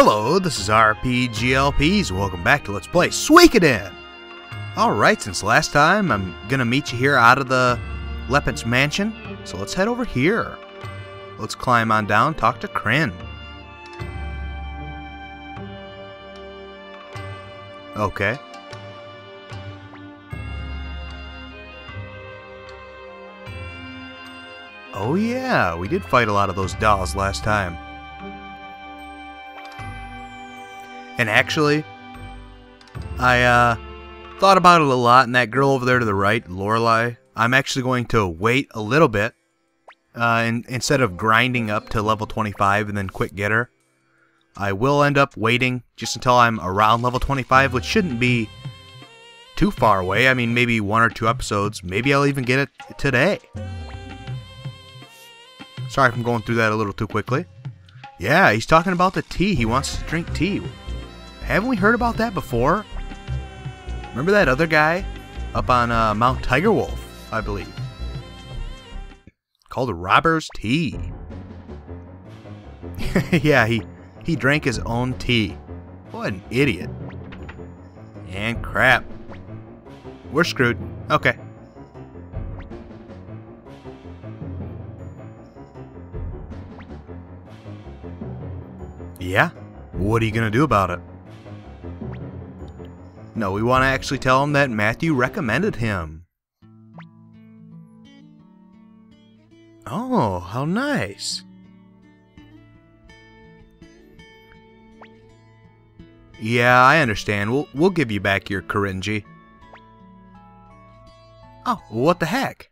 Hello, this is RPGLPs. Welcome back to Let's Play Suikoden! Alright, since last time, I'm gonna meet you here out of the Lepant's mansion. So let's head over here. Let's climb on down, talk to Krin. Okay. Oh yeah, we did fight a lot of those dolls last time. And actually, I thought about it a lot, and that girl over there to the right, Lorelai, I'm actually going to wait a little bit, instead of grinding up to level 25 and then quick get her. I will end up waiting just until I'm around level 25, which shouldn't be too far away. I mean, maybe one or two episodes. Maybe I'll even get it today. Sorry if I'm going through that a little too quickly. Yeah, he's talking about the tea. He wants to drink tea. Haven't we heard about that before? Remember that other guy up on Mount Tiger Wolf, I believe. Called Robber's Tea. Yeah, he drank his own tea. What an idiot. And crap. We're screwed. Okay. Yeah? What are you gonna do about it? No, we want to actually tell him that Matthew recommended him. Oh, how nice. Yeah, I understand. We'll give you back your Kirinji. Oh, what the heck?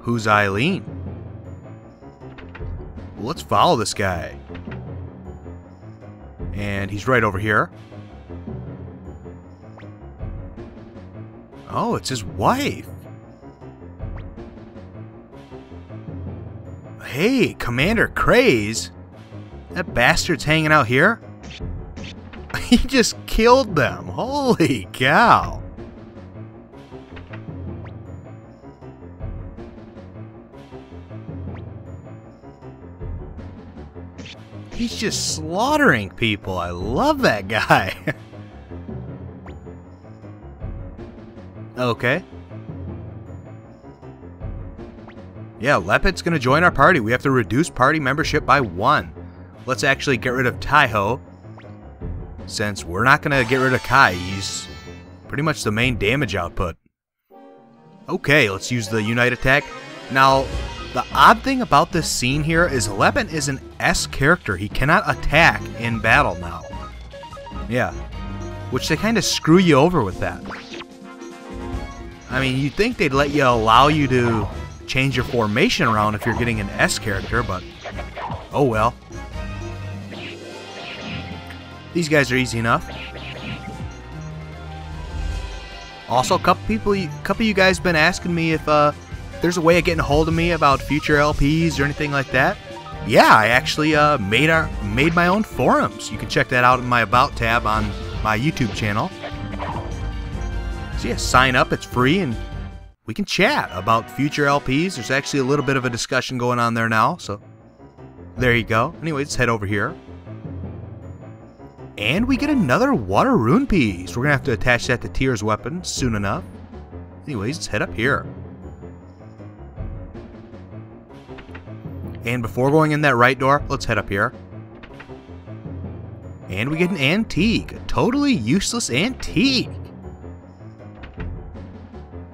Who's Eileen? Well, let's follow this guy. And he's right over here. Oh, it's his wife. Hey, Commander Kraze. That bastard's hanging out here. He just killed them. Holy cow. He's just slaughtering people. I love that guy. Okay. Yeah, Lepant's gonna join our party. We have to reduce party membership by 1. Let's actually get rid of Taiho, since we're not gonna get rid of Kai. He's pretty much the main damage output. Okay, let's use the Unite attack. Now, the odd thing about this scene here is Lepant is an S character. He cannot attack in battle now. Yeah. Which they kind of screw you over with that. I mean, you'd think they'd let you allow you to change your formation around if you're getting an S character, but oh well. These guys are easy enough. Also, a couple of you guys been asking me if there's a way of getting a hold of me about future LPs or anything like that. Yeah, I actually made my own forums. You can check that out in my About tab on my YouTube channel. So yeah, sign up. It's free, and we can chat about future LPs. There's actually a little bit of a discussion going on there now, so there you go. Anyway, let's head over here. And we get another water rune piece. We're going to have to attach that to Tears' weapon soon enough. Anyways, let's head up here. And before going in that right door, let's head up here. And we get an antique. A totally useless antique.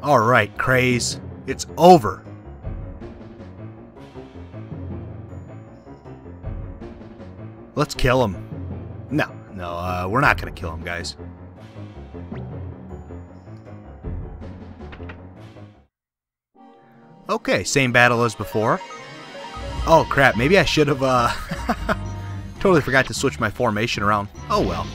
Alright, Kraze. It's over. Let's kill him. No, we're not going to kill him, guys. Okay, same battle as before. Oh crap, maybe I should have, totally forgot to switch my formation around. Oh well.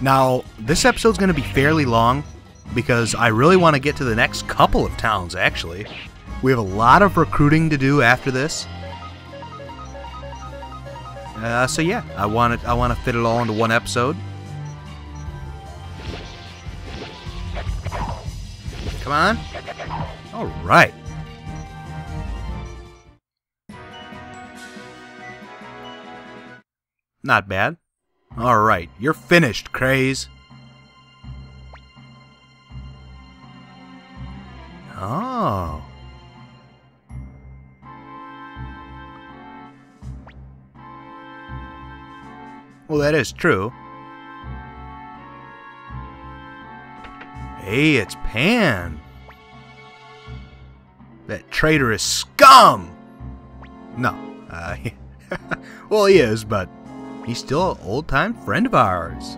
Now, this episode's going to be fairly long, because I really want to get to the next couple of towns, actually. We have a lot of recruiting to do after this. So yeah, I want to fit it all into one episode. Come on. All right. Not bad. All right, you're finished, Kraze. Oh. Well, that is true. Hey, it's Pan. That traitor is scum. No. Well, he is, but he's still an old-time friend of ours.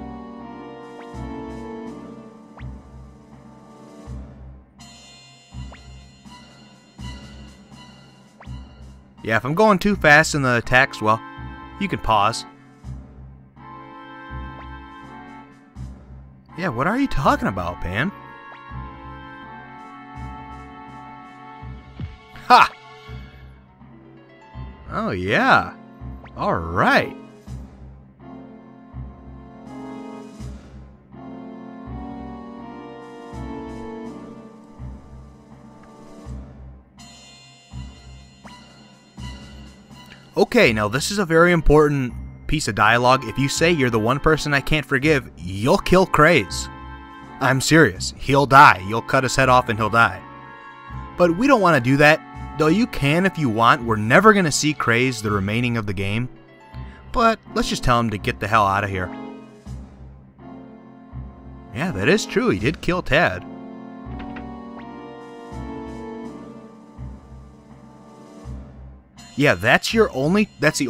Yeah, if I'm going too fast in the attacks, well, you can pause. Yeah, what are you talking about, Pan? Ha! Oh, yeah. All right. Okay, now this is a very important piece of dialogue. If you say you're the one person I can't forgive, you'll kill Kraze. I'm serious. He'll die. You'll cut his head off and he'll die. But we don't want to do that, though you can if you want. We're never going to see Kraze the remaining of the game. But let's just tell him to get the hell out of here. Yeah, that is true. He did kill Tad. Yeah, that's the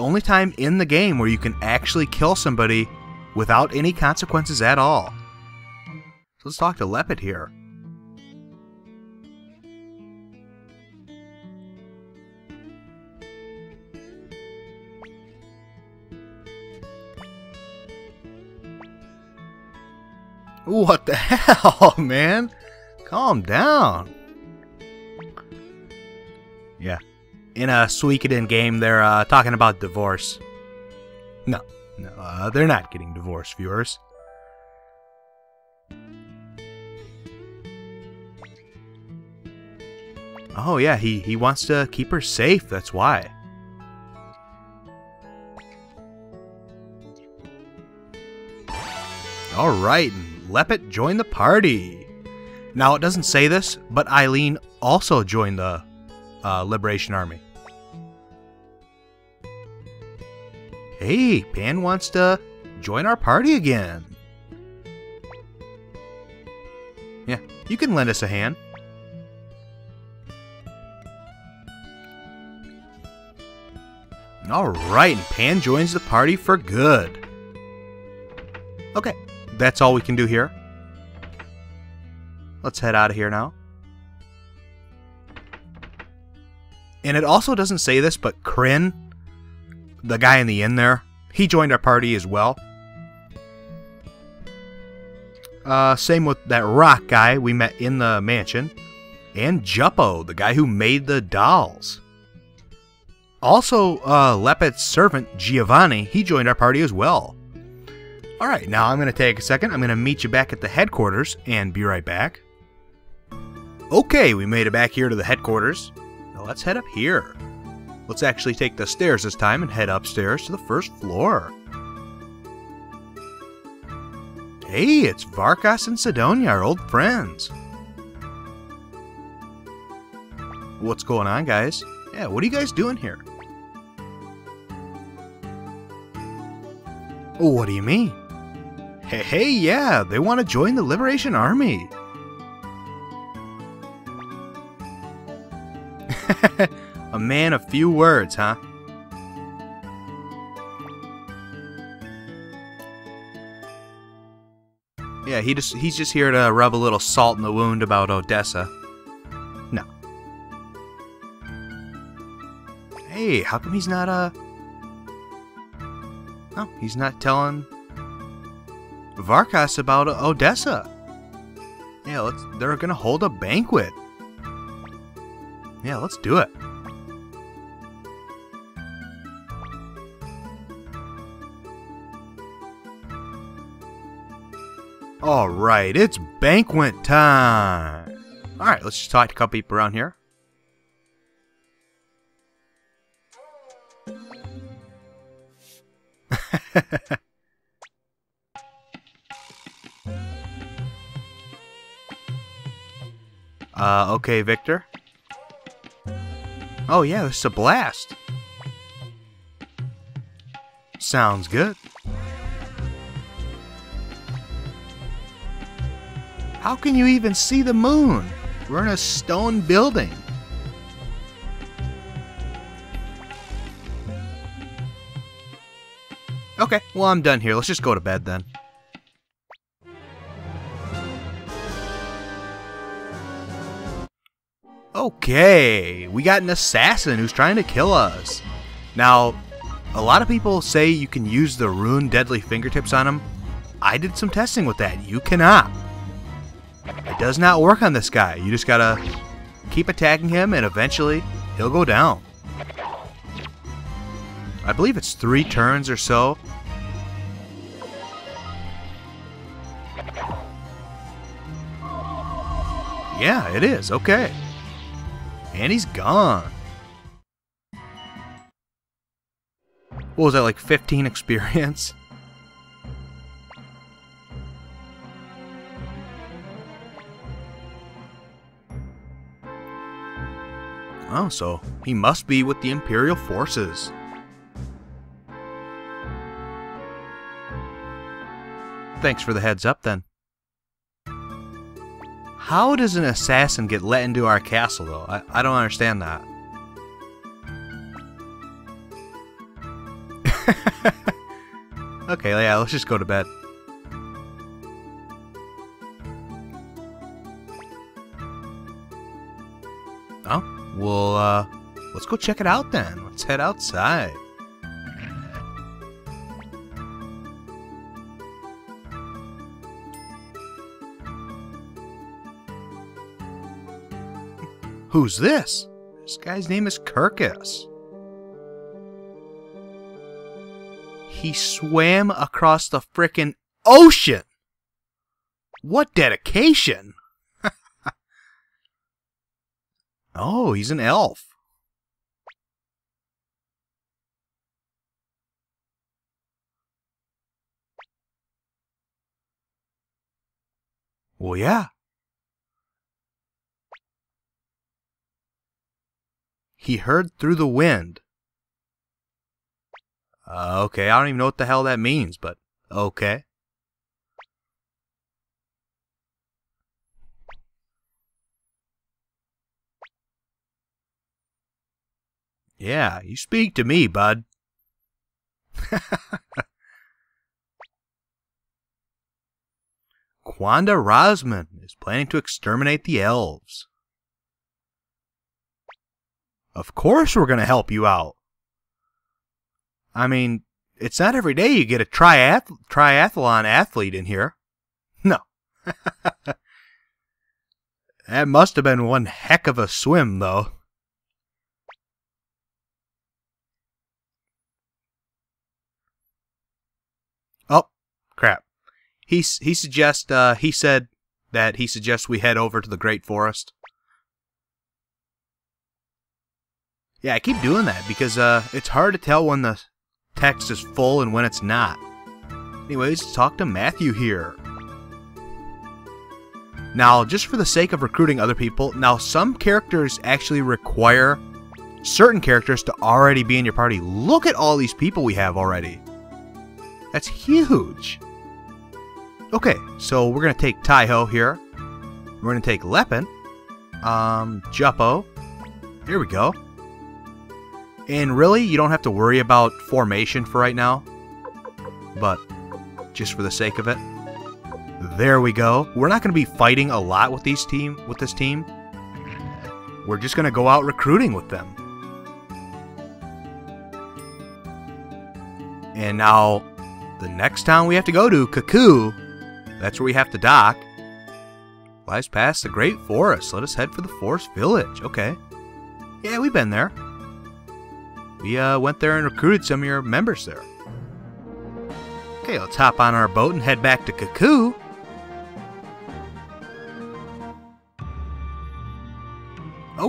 only time in the game where you can actually kill somebody without any consequences at all. So let's talk to Lepant here. What the hell, man? Calm down. Yeah. In a Suikoden game, they're talking about divorce. No, they're not getting divorced, viewers. Oh yeah, he wants to keep her safe, that's why. Alright, and Lepant joined the party. Now, it doesn't say this, but Eileen also joined the Liberation Army. Hey, Pan wants to join our party again. Yeah, you can lend us a hand. Alright, and Pan joins the party for good. Okay, that's all we can do here. Let's head out of here now. And it also doesn't say this, but Kirin, the guy in the inn there, he joined our party as well. Same with that rock guy we met in the mansion. And Juppo, the guy who made the dolls. Also, Lepant's servant, Giovanni, he joined our party as well. Alright, now I'm going to take a second. I'm going to meet you back at the headquarters and be right back. Okay, we made it back here to the headquarters. Let's head up here. Let's actually take the stairs this time and head upstairs to the first floor. Hey, it's Varkas and Sidonia, our old friends. What's going on, guys? Yeah, what are you guys doing here? What do you mean? Hey, yeah, they want to join the Liberation Army. A man of few words, huh? Yeah, he's just here to rub a little salt in the wound about Odessa. No. Hey, how come he's not, No, he's not telling Varkas about Odessa. Yeah, they're gonna hold a banquet. Yeah, let's do it. Alright, it's banquet time! Alright, let's just talk to a couple people around here. Okay, Victor. Oh yeah, this is a blast. Sounds good. How can you even see the moon? We're in a stone building. Okay, well I'm done here. Let's just go to bed then. Okay, we got an assassin who's trying to kill us. Now, a lot of people say you can use the rune Deadly Fingertips on him. I did some testing with that. You cannot. It does not work on this guy. You just gotta keep attacking him and eventually he'll go down. I believe it's 3 turns or so. Yeah, it is. Okay. And he's gone. What was that, like 15 experience? Oh, so he must be with the Imperial forces. Thanks for the heads up then. How does an assassin get let into our castle though? I don't understand that. Okay, yeah, let's just go to bed. Oh, well, let's go check it out then. Let's head outside. Who's this? This guy's name is Kirkus. He swam across the frickin' ocean! What dedication! Oh, he's an elf. Well, yeah. He heard through the wind. Okay, I don't even know what the hell that means, but okay. Yeah, you speak to me, bud. Quanda Rosman is planning to exterminate the elves. Of course we're going to help you out. I mean, it's not every day you get a triathlon athlete in here. No. That must have been one heck of a swim, though. Oh, crap. He suggests we head over to the Great Forest. Yeah, I keep doing that because it's hard to tell when the text is full and when it's not. Anyways, talk to Matthew here. Now, just for the sake of recruiting other people, now some characters actually require certain characters to already be in your party. Look at all these people we have already. That's huge. Okay, so we're going to take Taiho here. We're going to take Lepant. Juppo. Here we go. And really, you don't have to worry about formation for right now, but just for the sake of it, there we go. We're not going to be fighting a lot with this team. We're just going to go out recruiting with them. And now, the next town we have to go to, Kakou, that's where we have to dock. Lies past the Great Forest. Let us head for the Forest Village. Okay. Yeah, we've been there. We went there and recruited some of your members there. Okay, let's hop on our boat and head back to Cuckoo.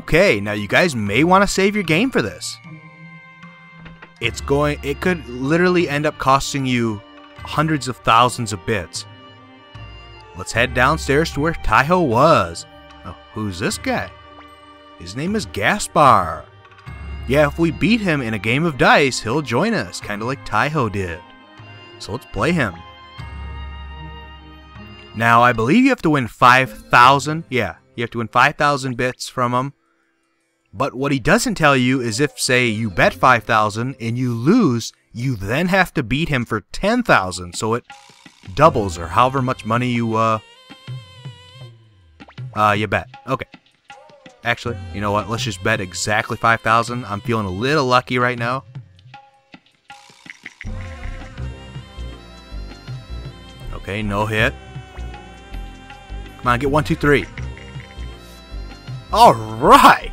Okay, now you guys may want to save your game for this. It could literally end up costing you hundreds of thousands of bits. Let's head downstairs to where Taiho was. Oh, who's this guy? His name is Gaspar. Yeah, if we beat him in a game of dice, he'll join us, kind of like Taiho did. So let's play him. Now, I believe you have to win 5,000. Yeah, you have to win 5,000 bits from him. But what he doesn't tell you is if, say, you bet 5,000 and you lose, you then have to beat him for 10,000, so it doubles or however much money you bet. Okay. Actually, you know what? Let's just bet exactly 5,000. I'm feeling a little lucky right now. Okay, no hit. Come on, get 1, 2, 3. All right.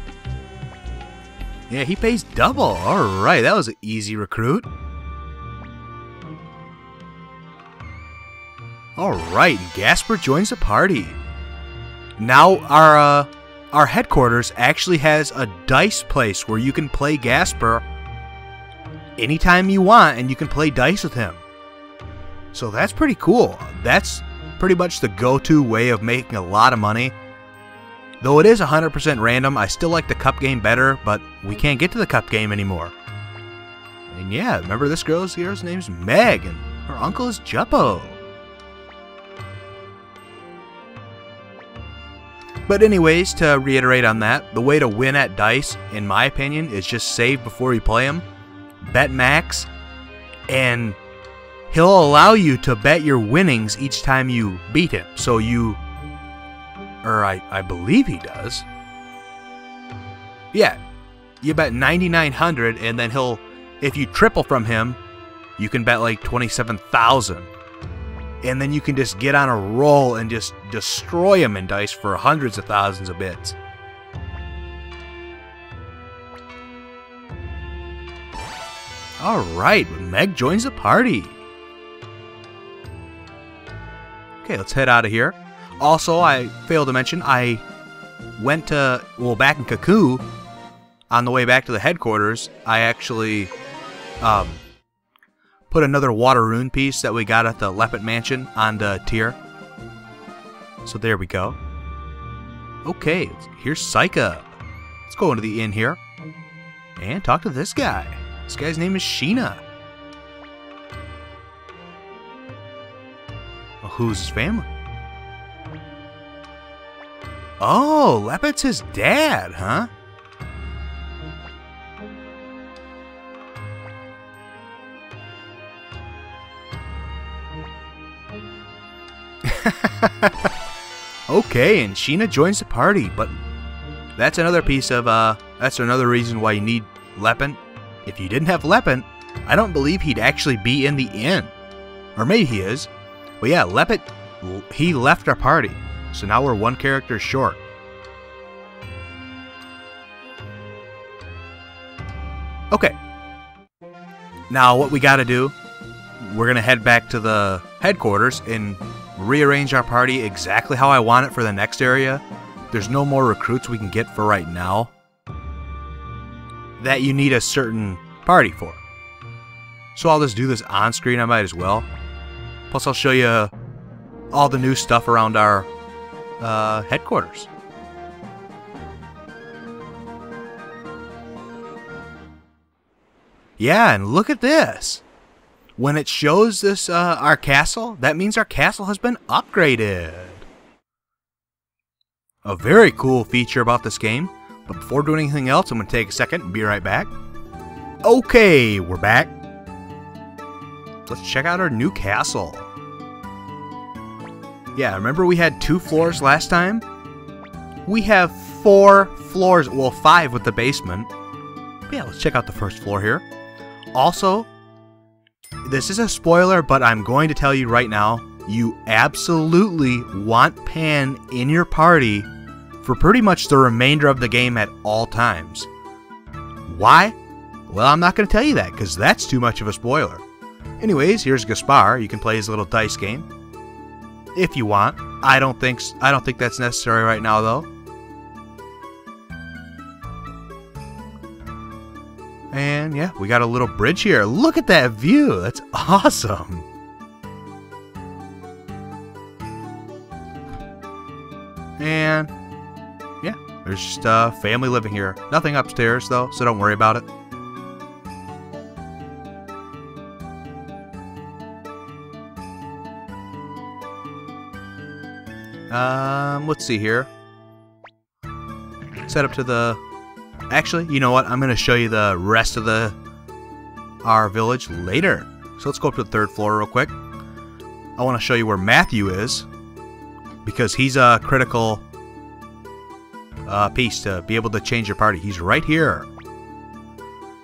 Yeah, he pays double. All right, that was an easy recruit. All right, and Gaspar joins the party. Now our headquarters actually has a dice place where you can play Gaspar anytime you want, and you can play dice with him. So that's pretty cool. That's pretty much the go-to way of making a lot of money. Though it is 100% random, I still like the cup game better, but we can't get to the cup game anymore. And yeah, remember this girl's here, her name's Meg, and her uncle is Juppo. But anyways, to reiterate on that, the way to win at dice, in my opinion, is just save before you play him, bet max, and he'll allow you to bet your winnings each time you beat him, so you... Or I believe he does. Yeah, you bet 9,900, and then he'll, if you triple from him, you can bet like 27,000. And then you can just get on a roll and just destroy him in dice for hundreds of thousands of bits. All right, Meg joins the party. Okay, let's head out of here. Also, I failed to mention, I went to, well, back in Kakou, on the way back to the headquarters, I actually put another water rune piece that we got at the Lepant Mansion on the tier. So there we go. Okay, here's Psyka. Let's go into the inn here and talk to this guy. This guy's name is Sheena. Well, who's his family? Oh, Lepant's his dad, huh? Okay, and Sheena joins the party, but that's another piece of, that's another reason why you need Lepant. If you didn't have Lepant, I don't believe he'd actually be in the inn. Or maybe he is. But yeah, Lepant, he left our party. So now we're one character short. Okay. Now what we gotta do, we're gonna head back to the headquarters and rearrange our party exactly how I want it for the next area. There's no more recruits we can get for right now that you need a certain party for. So I'll just do this on screen, I might as well. Plus I'll show you all the new stuff around our headquarters. Yeah, and look at this. When it shows this our castle, that means our castle has been upgraded. A very cool feature about this game. But before doing anything else, I'm going to take a second and be right back. Okay, we're back. Let's check out our new castle. Yeah, remember we had 2 floors last time? We have 4 floors, well 5 with the basement. But yeah, let's check out the first floor here. Also, this is a spoiler, but I'm going to tell you right now, you absolutely want Pan in your party for pretty much the remainder of the game at all times. Why? Well, I'm not going to tell you that, because that's too much of a spoiler. Anyways, here's Gaspar. You can play his little dice game if you want. I don't think that's necessary right now, though. Yeah, we got a little bridge here. Look at that view. That's awesome. And yeah, there's just family living here. Nothing upstairs though, so don't worry about it. Let's see here. Set up to the... Actually, you know what? I'm going to show you the rest of our village later. So let's go up to the third floor real quick. I want to show you where Matthew is, because he's a critical piece to be able to change your party. He's right here.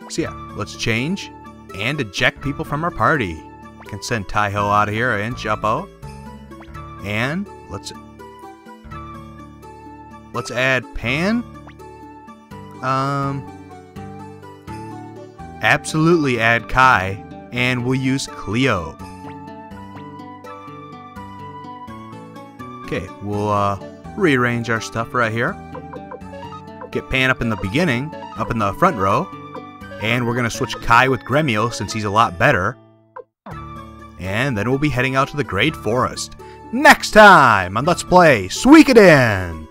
So yeah, let's change and eject people from our party. We can send Taiho out of here and Juppo. And let's add Pan. Absolutely add Kai, and we'll use Cleo. Okay, we'll rearrange our stuff right here. Get Pan up in the beginning, up in the front row, and we're gonna switch Kai with Gremio since he's a lot better. And then we'll be heading out to the Great Forest. Next time on Let's Play Suikoden!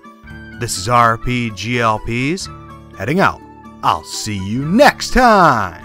This is RPGLPs, heading out. I'll see you next time!